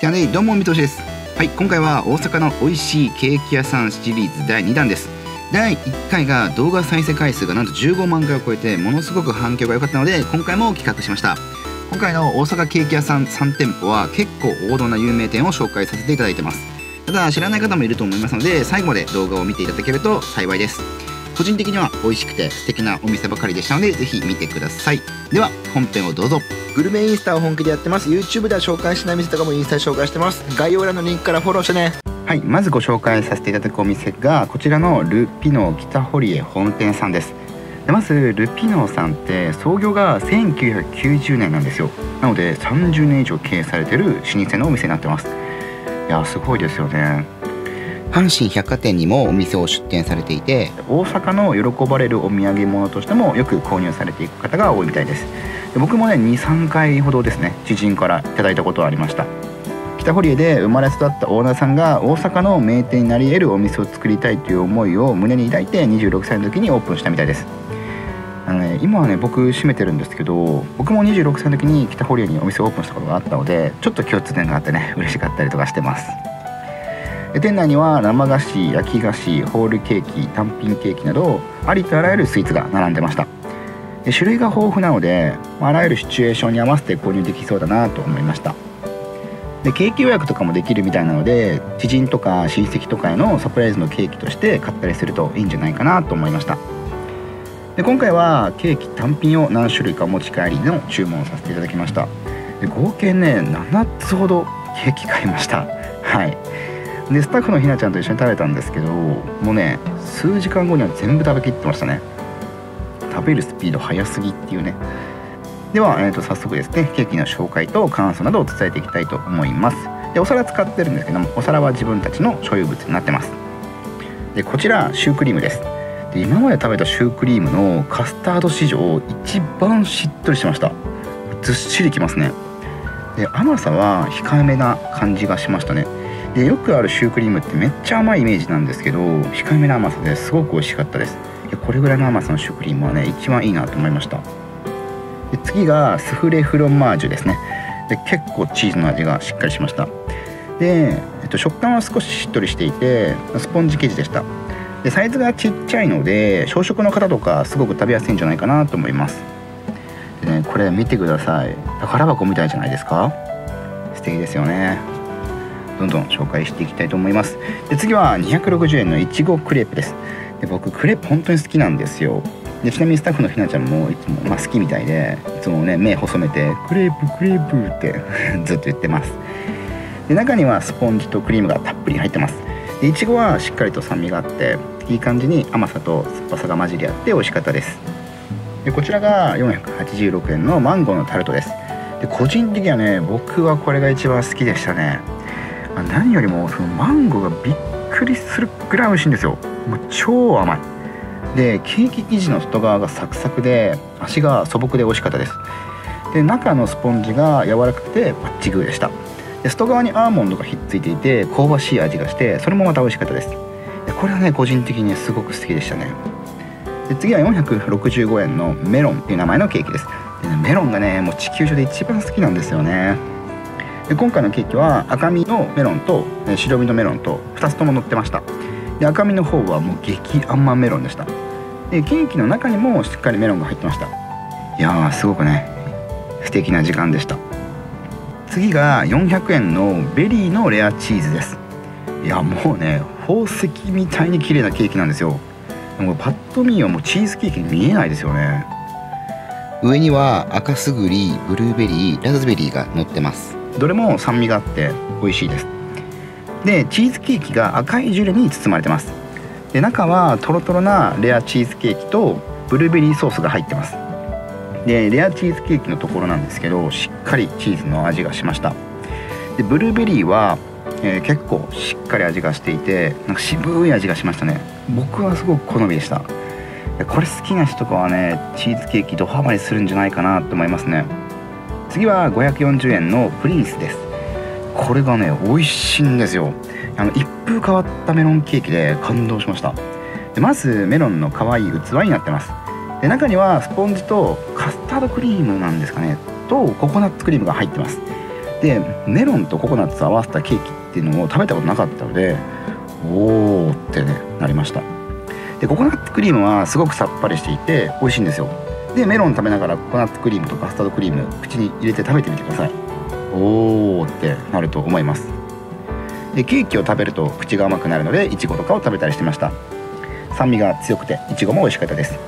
ではね、どうもみとしです。はい、今回は大阪の美味しいケーキ屋さんシリーズ第2弾です。第1回が動画再生回数がなんと15万回を超えてものすごく反響が良かったので、今回も企画しました。今回の大阪ケーキ屋さん3店舗は結構王道な有名店を紹介させていただいてます。ただ知らない方もいると思いますので、最後まで動画を見ていただけると幸いです。個人的には美味しくて素敵なお店ばかりでしたので、ぜひ見てください。では本編をどうぞ。グルメインスタを本気でやってます。 YouTube では紹介しない店とかもインスタで紹介してます。概要欄のリンクからフォローしてね。はい、まずご紹介させていただくお店がこちらのルピノ北堀江本店さんです。でまずルピノさんって創業が1990年なんですよ。なので30年以上経営されてる老舗のお店になってます。いやすごいですよね。阪神百貨店にもお店を出店されていて、大阪の喜ばれるお土産物としてもよく購入されていく方が多いみたいです。で僕もね 2,3 回ほどですね、知人からいただいたことはありました。北堀江で生まれ育ったオーナーさんが大阪の名店になり得るお店を作りたいという思いを胸に抱いて26歳の時にオープンしたみたいです。今はね僕閉めてるんですけど、僕も26歳の時に北堀江にお店をオープンしたことがあったので、ちょっと共通点があってね嬉しかったりとかしてます。店内には生菓子、焼き菓子、ホールケーキ、単品ケーキなどありとあらゆるスイーツが並んでました。種類が豊富なのであらゆるシチュエーションに合わせて購入できそうだなと思いました。でケーキ予約とかもできるみたいなので、知人とか親戚とかへのサプライズのケーキとして買ったりするといいんじゃないかなと思いました。で今回はケーキ単品を何種類かお持ち帰りの注文をさせていただきました。で合計ね7つほどケーキ買いました。はい、でスタッフのひなちゃんと一緒に食べたんですけど、もうね数時間後には全部食べきってましたね。食べるスピード早すぎっていうね。では、早速ですねケーキの紹介と感想などを伝えていきたいと思います。でお皿使ってるんですけども、お皿は自分たちの所有物になってます。でこちらシュークリームです。で今まで食べたシュークリームのカスタード史上一番しっとりしてました。ずっしりきますね。で甘さは控えめな感じがしましたね。でよくあるシュークリームってめっちゃ甘いイメージなんですけど、控えめな甘さですごく美味しかったです。いやこれぐらいの甘さのシュークリームはね一番いいなと思いました。で次がスフレフロマージュですね。で結構チーズの味がしっかりしました。で、食感は少ししっとりしていてスポンジ生地でした。でサイズがちっちゃいので小食の方とかすごく食べやすいんじゃないかなと思います。で、ね、これ見てください。宝箱みたいじゃないですか。素敵ですよね。どんどん紹介していきたいと思います。で次は260円のいちごクレープです。で僕クレープ本当に好きなんですよ。でちなみにスタッフのひなちゃんもいつも、好きみたいで、いつもね目細めてクレープクレープってずっと言ってます。で中にはスポンジとクリームがたっぷり入ってます。でいちごはしっかりと酸味があっていい感じに甘さと酸っぱさが混じり合って美味しかったです。でこちらが486円のマンゴーのタルトです。で個人的にはね僕はこれが一番好きでしたね。何よりもそのマンゴーがびっくりするぐらい美味しいんですよ。もう超甘い。でケーキ生地の外側がサクサクで味が素朴で美味しかったです。で中のスポンジが柔らかくてバッチグーでした。で外側にアーモンドがひっついていて香ばしい味がして、それもまた美味しかったです。でこれはね個人的にすごく好きでしたね。で次は465円のメロンっていう名前のケーキです。で、メロンがねもう地球上で一番好きなんですよね。で今回のケーキは赤身のメロンと白身のメロンと2つとも乗ってました。で赤身の方はもう激甘メロンでした。でケーキの中にもしっかりメロンが入ってました。いやーすごくね素敵な時間でした。次が400円のベリーのレアチーズです。いやもうね宝石みたいに綺麗なケーキなんですよ。もうパッと見はもうチーズケーキに見えないですよね。上には赤すぐり、ブルーベリー、ラズベリーが乗ってます。どれも酸味があって美味しいです。でチーズケーキが赤いジュレに包まれてます。で中はトロトロなレアチーズケーキとブルーベリーソースが入ってます。でレアチーズケーキのところなんですけど、しっかりチーズの味がしました。でブルーベリーは、結構しっかり味がしていて、なんか渋い味がしましたね。僕はすごく好みでした。これ好きな人とかはねチーズケーキドハマりするんじゃないかなと思いますね。次は540円のプリンスです。これがね美味しいんですよ。一風変わったメロンケーキで感動しました。でまずメロンの可愛い器になってます。で中にはスポンジとカスタードクリームなんですかねとココナッツクリームが入ってます。でメロンとココナッツ合わせたケーキっていうのを食べたことなかったので、おーってねなりました。でココナッツクリームはすごくさっぱりしていて美味しいんですよ。でメロン食べながらココナッツクリームとカスタードクリーム口に入れて食べてみてください。おーってなると思います。でケーキを食べると口が甘くなるのでイチゴとかを食べたりしてました。酸味が強くてイチゴも美味しかったです。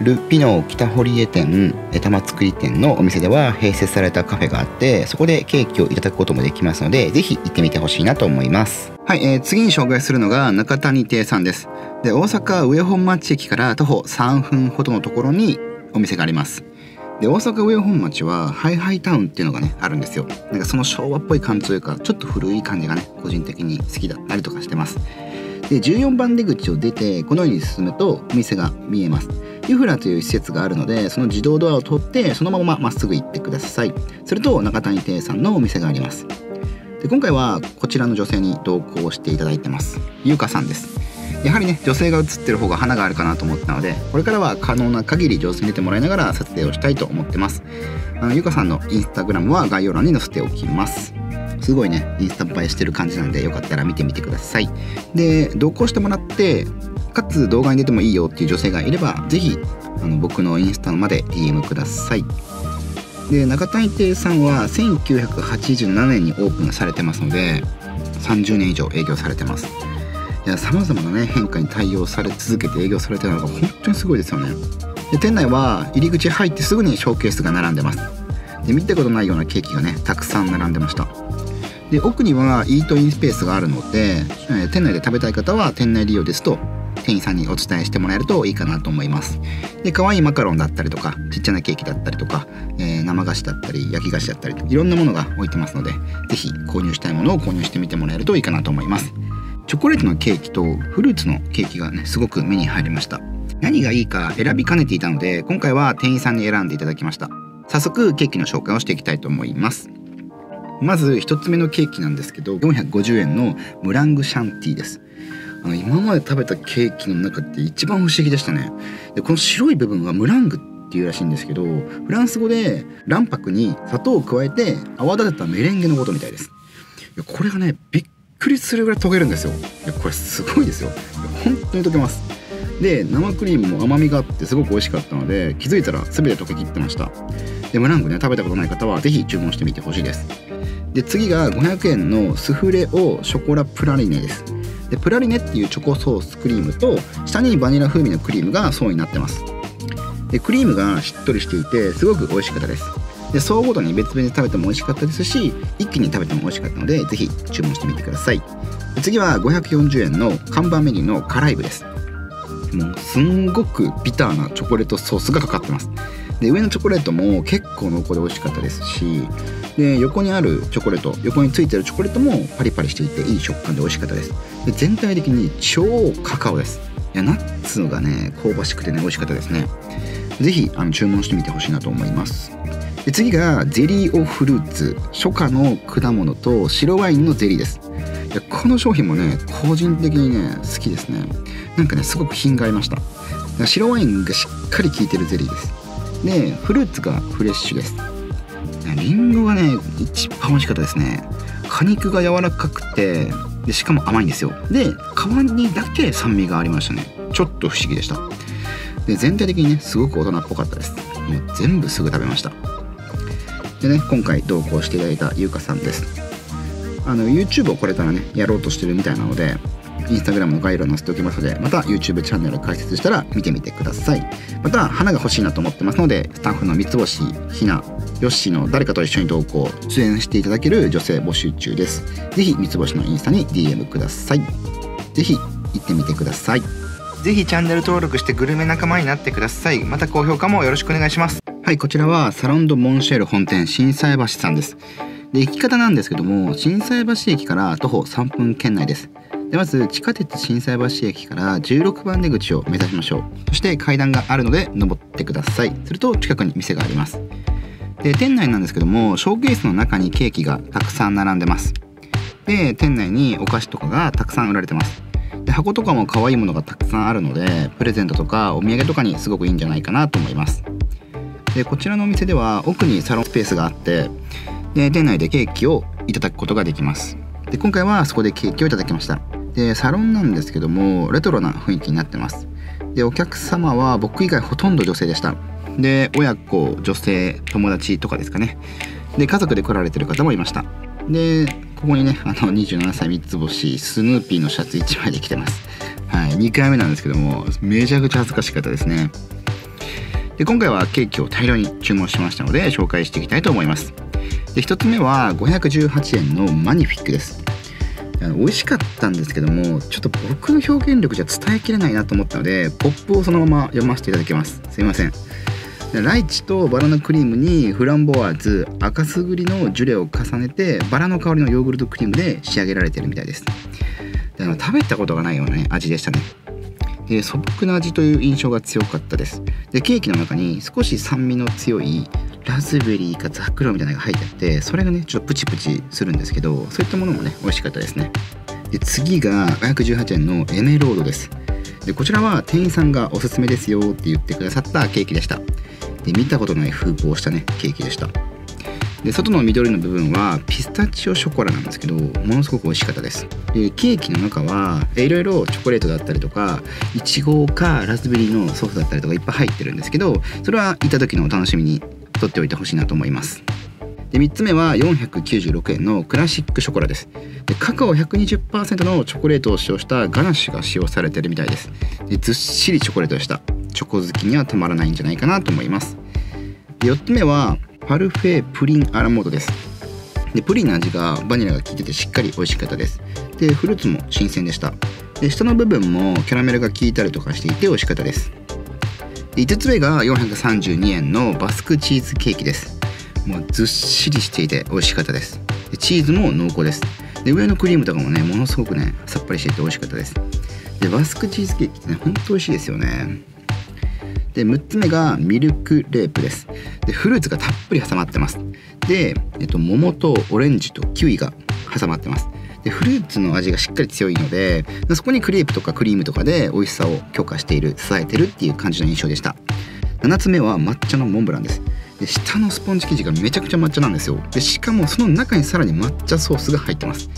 ルピノ北堀江店玉造り店のお店では併設されたカフェがあって、そこでケーキをいただくこともできますので、ぜひ行ってみてほしいなと思います。はい、次に紹介するのが中谷亭さんです。で大阪上本町駅から徒歩3分ほどのところにお店があります。で大阪上本町はハイハイタウンっていうのがねあるんですよ。なんかその昭和っぽい感じというかちょっと古い感じがね個人的に好きだったりとかしてます。で14番出口を出てこのように進むとお店が見えます。ユフラという施設があるので、その自動ドアを取ってそのまままっすぐ行ってください。すると中谷亭さんのお店があります。で今回はこちらの女性に同行していただいてます。ゆうかさんです。やはりね女性が写ってる方が花があるかなと思ったので、これからは可能な限り上手に出てもらいながら撮影をしたいと思ってます。ゆうかさんのインスタグラムは概要欄に載せておきます。すごいねインスタ映えしてる感じなんで、よかったら見てみてください。で同行してもらって、かつ動画に出てもいいよっていう女性がいれば、ぜひ僕のインスタまで DM ください。で中谷亭さんは1987年にオープンされてますので、30年以上営業されてます。いや、様々なね変化に対応され続けて営業されてるのが本当にすごいですよね。で店内は入り口入ってすぐにショーケースが並んでます。で見たことないようなケーキがねたくさん並んでました。で奥にはイートインスペースがあるので、店内で食べたい方は店内利用ですと店員さんにお伝えしてもらえるといいかなと思います。で可愛いマカロンだったりとかちっちゃなケーキだったりとか、生菓子だったり焼き菓子だったりといろんなものが置いてますので、ぜひ購入したいものを購入してみてもらえるといいかなと思います。チョコレートのケーキとフルーツのケーキがねすごく目に入りました。何がいいか選びかねていたので、今回は店員さんに選んでいただきました。早速ケーキの紹介をしていきたいと思います。まず1つ目のケーキなんですけど、450円のムラングシャンティーです。今まで食べたケーキの中って一番不思議でしたね。でこの白い部分はムラングっていうらしいんですけど、フランス語で卵白に砂糖を加えて泡立てたメレンゲのことみたいです。いやこれがねびっくりするぐらい溶けるんですよ。いやこれすごいですよ。本当に溶けます。で生クリームも甘みがあってすごく美味しかったので、気づいたら全て溶けきってました。でムラングね食べたことない方は是非注文してみてほしいです。で次が500円のスフレオショコラプラリネです。でプラリネっていうチョコソースクリームと下にバニラ風味のクリームが層になってます。でクリームがしっとりしていてすごく美味しかったです。で層ごとに別々に食べても美味しかったですし、一気に食べても美味しかったので、ぜひ注文してみてください。で次は540円の看板メニューのカライブです。もうすんごくビターなチョコレートソースがかかってます。で上のチョコレートも結構濃厚で美味しかったですし、で横にあるチョコレート、横についてるチョコレートもパリパリしていていい食感で美味しかったです。で全体的に超カカオです。いやナッツがね香ばしくてね美味しかったですね。ぜひ注文してみてほしいなと思います。で次がゼリーオフルーツ初夏の果物と白ワインのゼリーです。いやこの商品もね個人的にね好きですね。なんかねすごく品がありました。白ワインがしっかり効いてるゼリーです。でフルーツがフレッシュです。りんごがね一番美味しかったですね。果肉が柔らかくて、でしかも甘いんですよ。で皮にだけ酸味がありましたね。ちょっと不思議でした。で全体的にねすごく大人っぽかったです。もう全部すぐ食べました。でね今回同行していただいたゆうかさんです。YouTube をこれからねやろうとしてるみたいなので、Instagram の概要欄載せておきますので、また YouTube チャンネル開設したら見てみてください。また花が欲しいなと思ってますので、スタッフの三つ星、ひな、よっしーの誰かと一緒に同行出演していただける女性募集中です。ぜひ三つ星のインスタに DM ください。ぜひ行ってみてください。ぜひチャンネル登録してグルメ仲間になってください。また高評価もよろしくお願いします。はい、こちらはサロンドモンシェール本店心斎橋さんです。で行き方なんですけども、心斎橋駅から徒歩3分圏内です。でまず地下鉄心斎橋駅から16番出口を目指しましょう。そして階段があるので登ってください。すると近くに店があります。で店内なんですけども、ショーケースの中にケーキがたくさん並んでます。で店内にお菓子とかがたくさん売られてます。で箱とかも可愛いものがたくさんあるので、プレゼントとかお土産とかにすごくいいんじゃないかなと思います。でこちらのお店では奥にサロンスペースがあって、で店内でケーキをいただくことができます。で今回はそこでケーキをいただきました。でサロンなんですけどもレトロな雰囲気になってます。でお客様は僕以外ほとんど女性でした。で親子、女性、友達とかですかね。で家族で来られてる方もいました。でここにね27歳三つ星スヌーピーのシャツ1枚で着てます。はい、2回目なんですけどもめちゃくちゃ恥ずかしかったですね。で今回はケーキを大量に注文しましたので紹介していきたいと思います。で1つ目は518円のマニフィックです。美味しかったんですけどもちょっと僕の表現力じゃ伝えきれないなと思ったのでポップをそのまま読ませていただきます。すいません。ライチとバラのクリームにフランボワーズ、赤すぐりのジュレを重ねてバラの香りのヨーグルトクリームで仕上げられてるみたいです。で食べたことがないような、ね、味でしたね。で素朴な味という印象が強かったです。でケーキの中に少し酸味の強いラズベリーかザクロみたいなのが入ってあってそれがねちょっとプチプチするんですけどそういったものもね美味しかったですね。で次が518円のエメロードです。でこちらは店員さんがおすすめですよって言ってくださったケーキでした。で見たことない風貌をしたねケーキでした。で外の緑の部分はピスタチオショコラなんですけどものすごく美味しかったです。でケーキの中はいろいろチョコレートだったりとかいちごかラズベリーのソースだったりとかいっぱい入ってるんですけどそれはいた時のお楽しみに取っておいてほしいなと思います。で3つ目は496円のクラシックショコラです。でカカオ 120% のチョコレートを使用したガナッシュが使用されてるみたいです。でずっしりチョコレートでした。チョコ好きにはたまらないんじゃないかなと思います。で4つ目はパルフェプリンアラモードです。でプリンの味がバニラが効いててしっかり美味しかったです。でフルーツも新鮮でした。で下の部分もキャラメルが効いたりとかしていて美味しかったです。で5つ目が432円のバスクチーズケーキです。もうずっしりしていて美味しかったです。でチーズも濃厚です。で上のクリームとかもねものすごくねさっぱりしていて美味しかったです。でバスクチーズケーキってねほんと美味しいですよね。で6つ目がミルクレープです。でフルーツがたっぷり挟まってます。で、桃とオレンジとキウイが挟まってます。でフルーツの味がしっかり強いのでそこにクレープとかクリームとかで美味しさを強化している支えてるっていう感じの印象でした。7つ目は抹茶のモンブランです。で下のスポンジ生地がめちゃくちゃ抹茶なんですよ。でしかもその中にさらに抹茶ソースが入ってます。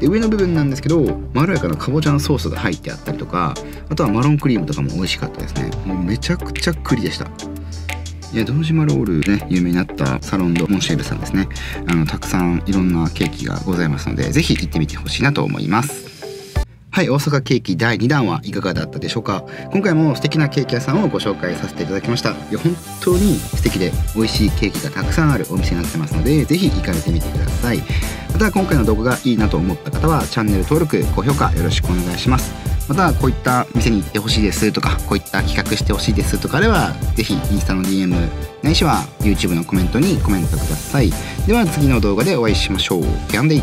で上の部分なんですけどまろやかなかぼちゃのソースが入ってあったりとかあとはマロンクリームとかも美味しかったですね。もうめちゃくちゃ栗でした。いや堂島ロールね有名になったサロンドモンシェールさんですね。たくさんいろんなケーキがございますので是非行ってみてほしいなと思います。はい、大阪ケーキ第2弾はいかがだったでしょうか。今回も素敵なケーキ屋さんをご紹介させていただきました。いや本当に素敵で美味しいケーキがたくさんあるお店になってますので是非行かれてみてください。また今回の動画がいいなと思った方はチャンネル登録高評価よろしくお願いします。またこういった店に行ってほしいですとかこういった企画してほしいですとかあれば是非インスタの DM ないしは YouTube のコメントにコメントください。では次の動画でお会いしましょう。ギャンデイ。